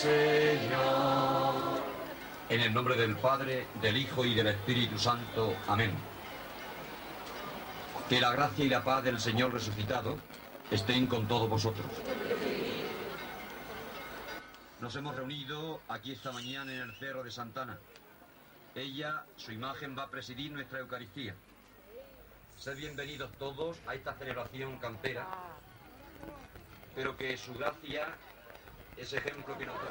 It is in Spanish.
Señor. En el nombre del Padre, del Hijo y del Espíritu Santo. Amén. Que la gracia y la paz del Señor resucitado estén con todos vosotros. Nos hemos reunido aquí esta mañana en el cerro de Santa Ana. Ella, su imagen, va a presidir nuestra Eucaristía. Sed bienvenidos todos a esta celebración campera, pero que su gracia es ejemplo que nos da.